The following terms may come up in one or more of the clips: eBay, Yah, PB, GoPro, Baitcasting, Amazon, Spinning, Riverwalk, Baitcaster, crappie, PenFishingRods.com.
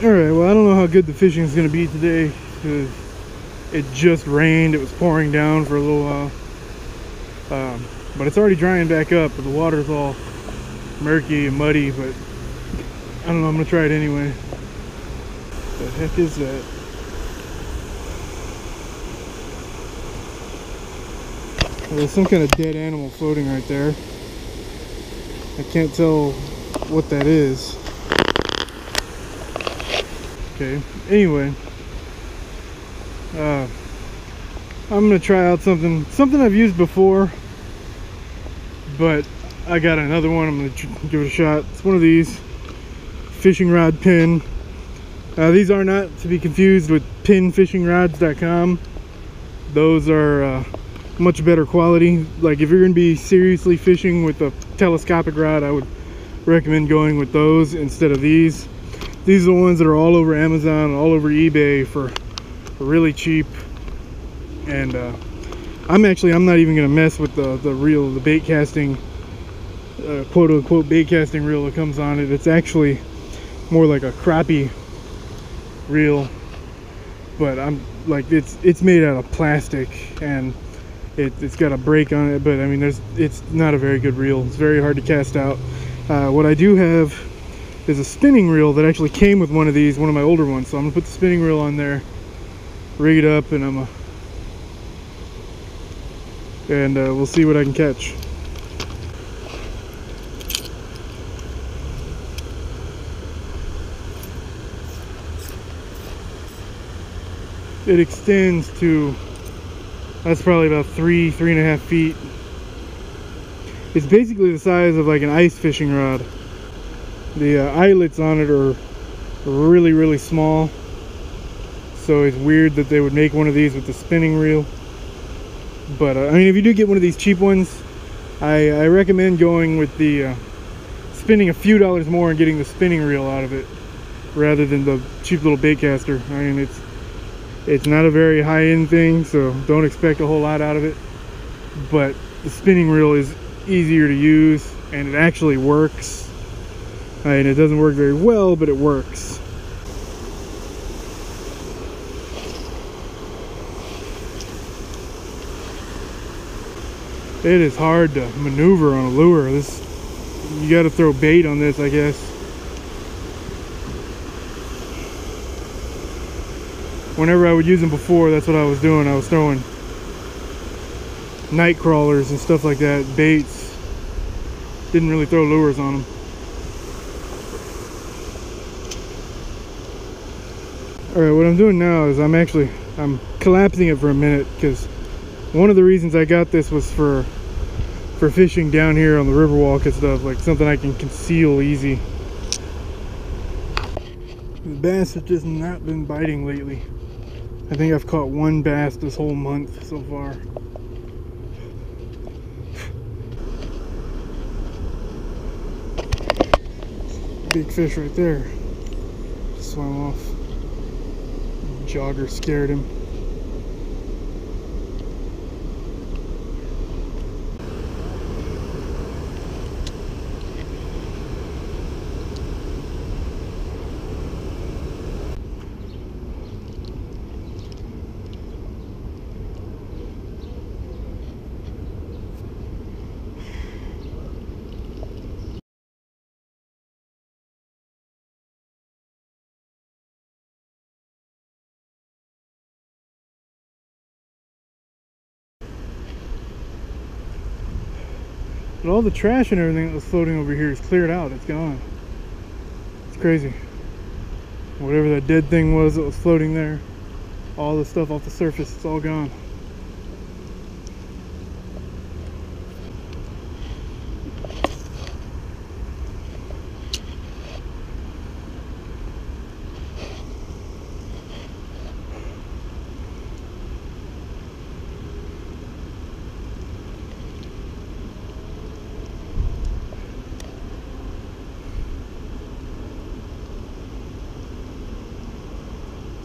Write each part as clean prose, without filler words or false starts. Alright, well I don't know how good the fishing is going to be today because it just rained. It was pouring down for a little while. But it's already drying back up, but the water's all murky and muddy, but I don't know, I'm going to try it anyway. What the heck is that? Well, there's some kind of dead animal floating right there. I can't tell what that is. Okay, anyway, I'm gonna try out something I've used before, but I got another one. I'm gonna give it a shot. It's one of these fishing rod pin. These are not to be confused with PenFishingRods.com. Those are much better quality. Like if you're gonna be seriously fishing with a telescopic rod, I would recommend going with those instead of these. These are the ones that are all over Amazon, all over eBay for really cheap. And I'm not even gonna mess with the bait casting, quote unquote bait casting reel that comes on it. It's actually more like a crappie reel, but I'm like, it's made out of plastic and it's got a break on it, but I mean it's not a very good reel. It's very hard to cast out. What I do have is a spinning reel that actually came with one of these, one of my older ones. So I'm gonna put the spinning reel on there, rig it up, and we'll see what I can catch. It extends to, that's probably about 3.5 feet. It's basically the size of like an ice fishing rod. The eyelets on it are really, really small. So it's weird that they would make one of these with the spinning reel. But I mean, if you do get one of these cheap ones, I recommend going with the spending a few dollars more and getting the spinning reel out of it rather than the cheap little Baitcaster. I mean, it's not a very high-end thing, so don't expect a whole lot out of it. But the spinning reel is easier to use and it actually works. And it doesn't work very well, but it works. It is hard to maneuver on a lure. You got to throw bait on this, I guess. Whenever I would use them before, that's what I was doing. I was throwing night crawlers and stuff like that, baits. Didn't really throw lures on them. Alright, what I'm doing now is I'm collapsing it for a minute, because one of the reasons I got this was for fishing down here on the riverwalk and stuff, like something I can conceal easy. The bass have just not been biting lately. I think I've caught one bass this whole month so far. Big fish right there. Just swam off. Jogger scared him. But all the trash and everything that was floating over here is cleared out. It's gone. It's crazy. Whatever that dead thing was that was floating there, all the stuff off the surface, it's all gone.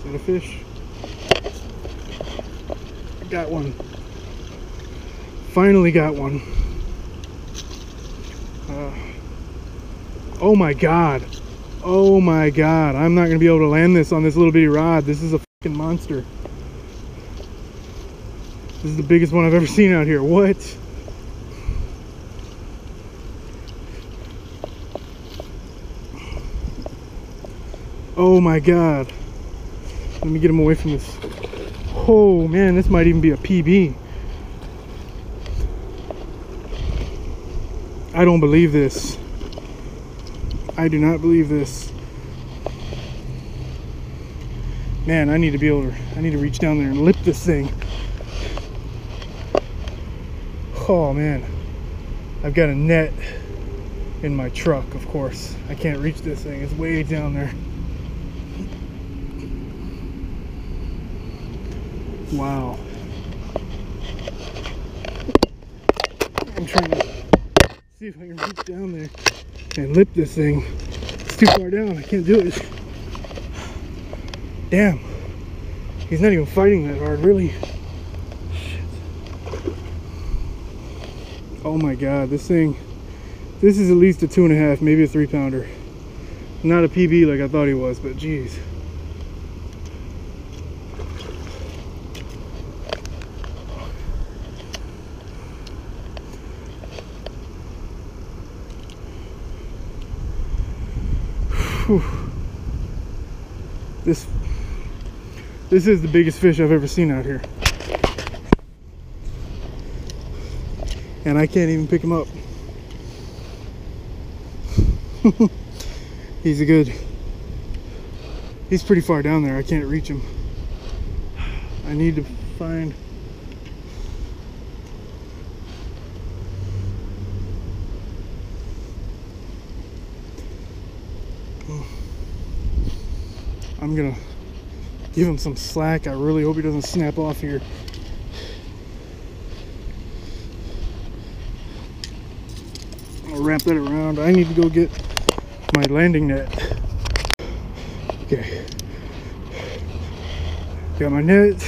A fish. Got one. Finally got one. Oh my god. Oh my god, I'm not gonna be able to land this on this little bitty rod. This is a fucking monster. This is the biggest one I've ever seen out here. What? Oh my god. Let me get him away from this. Oh man, this might even be a PB. I don't believe this. I do not believe this. Man, I need to be able to, I need to reach down there and lip this thing. Oh man, I've got a net in my truck, of course. I can't reach this thing, it's way down there. Wow. I'm trying to see if I can reach down there and lip this thing. It's too far down, I can't do it. Damn, he's not even fighting that hard, really. Oh my god, this thing, this is at least a 2.5, maybe a 3-pounder. Not a PB like I thought he was, but geez. Whew. This is the biggest fish I've ever seen out here. And I can't even pick him up. He's a good, he's pretty far down there. I can't reach him. I need to find, I'm gonna give him some slack. I really hope he doesn't snap off here. Wrap that around. I need to go get my landing net. Okay, got my net.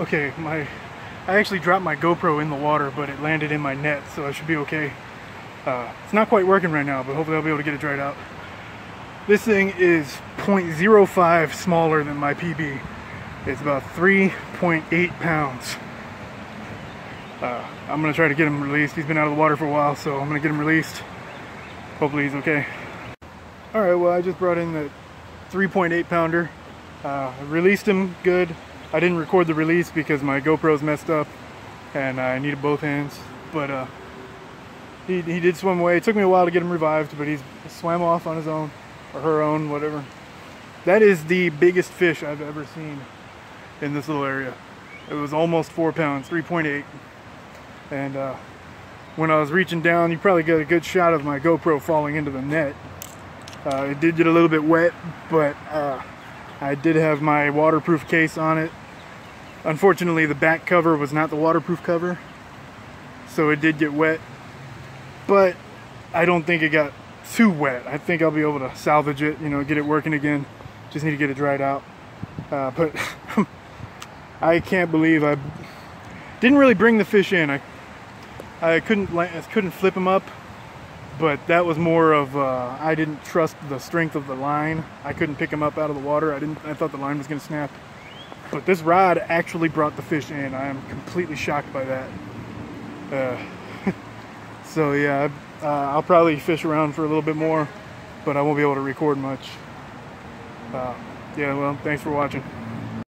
Okay, I actually dropped my GoPro in the water, but it landed in my net, so I should be okay. It's not quite working right now, but hopefully I'll be able to get it dried out. This thing is 0.05 smaller than my PB. It's about 3.8 pounds. I'm gonna try to get him released. He's been out of the water for a while, so I'm gonna get him released. Hopefully he's okay. All right, well, I just brought in the 3.8 pounder. I released him good. I didn't record the release because my GoPro's messed up and I needed both hands, but he did swim away. It took me a while to get him revived, but he's swam off on his own, or her own, whatever. That is the biggest fish I've ever seen in this little area. It was almost 4 pounds, 3.8. And when I was reaching down, you probably got a good shot of my GoPro falling into the net. It did get a little bit wet, but I did have my waterproof case on it. Unfortunately, the back cover was not the waterproof cover, so it did get wet, but I don't think it got too wet. I think I'll be able to salvage it, you know, get it working again. Just need to get it dried out. But I can't believe I didn't really bring the fish in. I couldn't flip him up, but that was more of I didn't trust the strength of the line. I couldn't pick him up out of the water. I thought the line was gonna snap. But this rod actually brought the fish in. I am completely shocked by that. So yeah, I'll probably fish around for a little bit more, but I won't be able to record much. Yeah, well, thanks for watching.